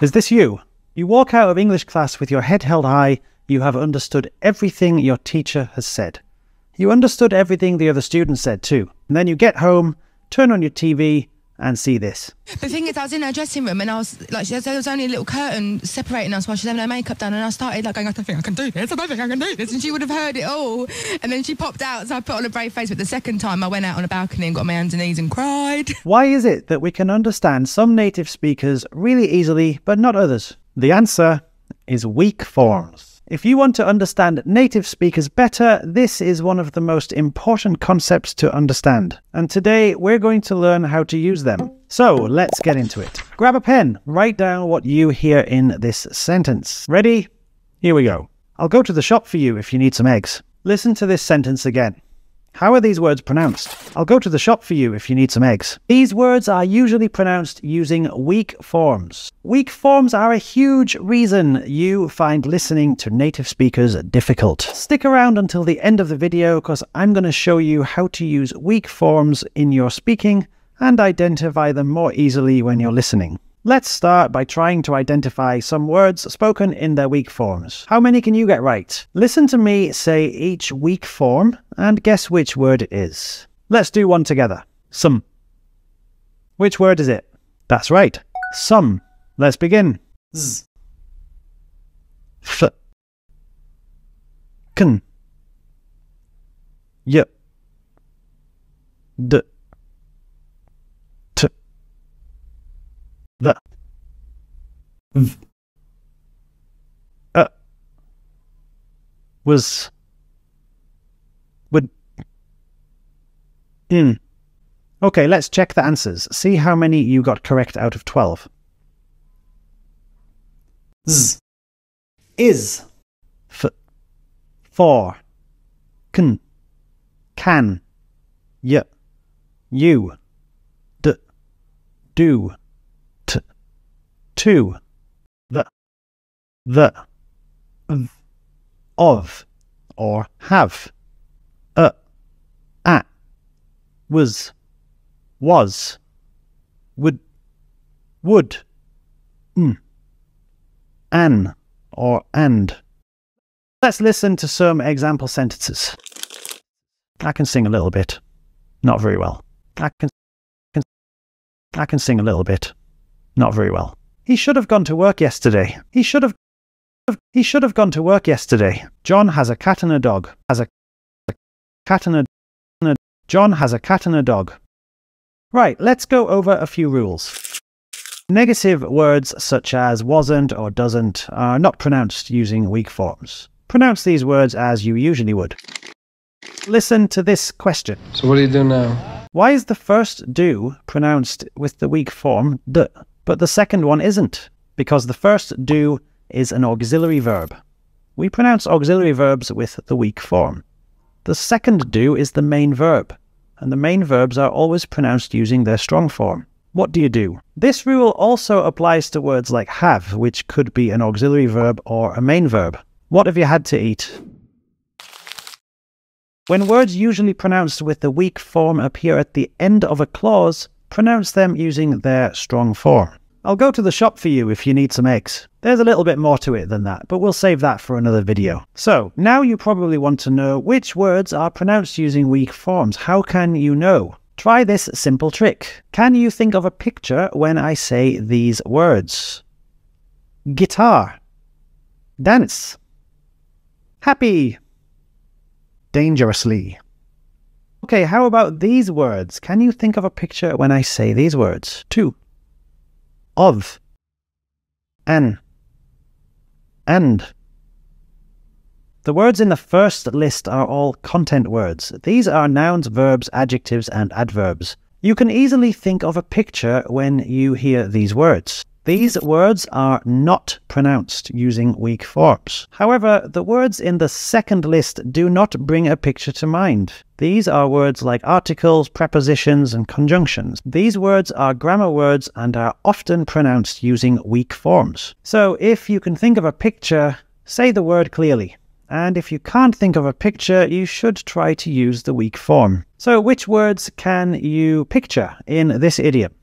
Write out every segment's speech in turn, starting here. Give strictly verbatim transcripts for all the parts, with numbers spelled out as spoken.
Is this you? You walk out of English class with your head held high. You have understood everything your teacher has said. You understood everything the other students said too. And then you get home, turn on your T V, and see this. The thing is, I was in her dressing room and I was like, there was only a little curtain separating us while she was having her makeup done, and I started like going, I don't think I can do this, I don't think I can do this, and she would have heard it all. And then she popped out, so I put on a brave face, but the second time I went out on a balcony and got my hands and knees and cried. Why is it that we can understand some native speakers really easily, but not others? The answer is weak forms. If you want to understand native speakers better, this is one of the most important concepts to understand. And today we're going to learn how to use them. So let's get into it. Grab a pen, write down what you hear in this sentence. Ready? Here we go. I'll go to the shop for you if you need some eggs. Listen to this sentence again. How are these words pronounced? I'll go to the shop for you if you need some eggs. These words are usually pronounced using weak forms. Weak forms are a huge reason you find listening to native speakers difficult. Stick around until the end of the video because I'm going to show you how to use weak forms in your speaking and identify them more easily when you're listening. Let's start by trying to identify some words spoken in their weak forms. How many can you get right? Listen to me say each weak form and guess which word it is. Let's do one together. Some. Which word is it? That's right. Some. Let's begin. Z. F. Can. Y. D. The v, uh, was, would, in. Okay, let's check the answers. See how many you got correct out of twelve. Z, is, f, for, can, can, y, you, d, do. To, the, the, of, or have, a, at, was, was, would, would, mm, an, or and. Let's listen to some example sentences. I can sing a little bit. Not very well. I can, can I can sing a little bit. Not very well. He should have gone to work yesterday. He should have, he should have gone to work yesterday. John has a cat and a dog. Has a, a cat and a, John has a cat and a dog. Right, let's go over a few rules. Negative words such as wasn't or doesn't are not pronounced using weak forms. Pronounce these words as you usually would. Listen to this question. So what do you do now? Why is the first do pronounced with the weak form d? But the second one isn't, because the first do is an auxiliary verb. We pronounce auxiliary verbs with the weak form. The second do is the main verb, and the main verbs are always pronounced using their strong form. What do you do? This rule also applies to words like have, which could be an auxiliary verb or a main verb. What have you had to eat? When words usually pronounced with the weak form appear at the end of a clause, pronounce them using their strong form. I'll go to the shop for you if you need some eggs. There's a little bit more to it than that, but we'll save that for another video. So, now you probably want to know which words are pronounced using weak forms. How can you know? Try this simple trick. Can you think of a picture when I say these words? Guitar. Dance. Happy. Dangerously. Okay, how about these words? Can you think of a picture when I say these words? Two. Of. An. And. The words in the first list are all content words. These are nouns, verbs, adjectives, and adverbs. You can easily think of a picture when you hear these words. These words are not pronounced using weak forms. However, the words in the second list do not bring a picture to mind. These are words like articles, prepositions, and conjunctions. These words are grammar words and are often pronounced using weak forms. So if you can think of a picture, say the word clearly. And if you can't think of a picture, you should try to use the weak form. So which words can you picture in this idiom?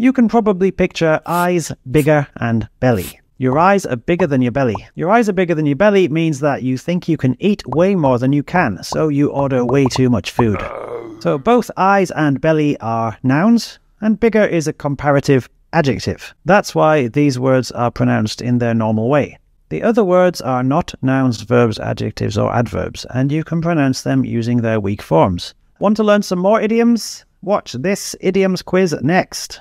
You can probably picture eyes bigger and belly. Your eyes are bigger than your belly. Your eyes are bigger than your belly means that you think you can eat way more than you can, so you order way too much food. So both eyes and belly are nouns, and bigger is a comparative adjective. That's why these words are pronounced in their normal way. The other words are not nouns, verbs, adjectives, or adverbs, and you can pronounce them using their weak forms. Want to learn some more idioms? Watch this idioms quiz next.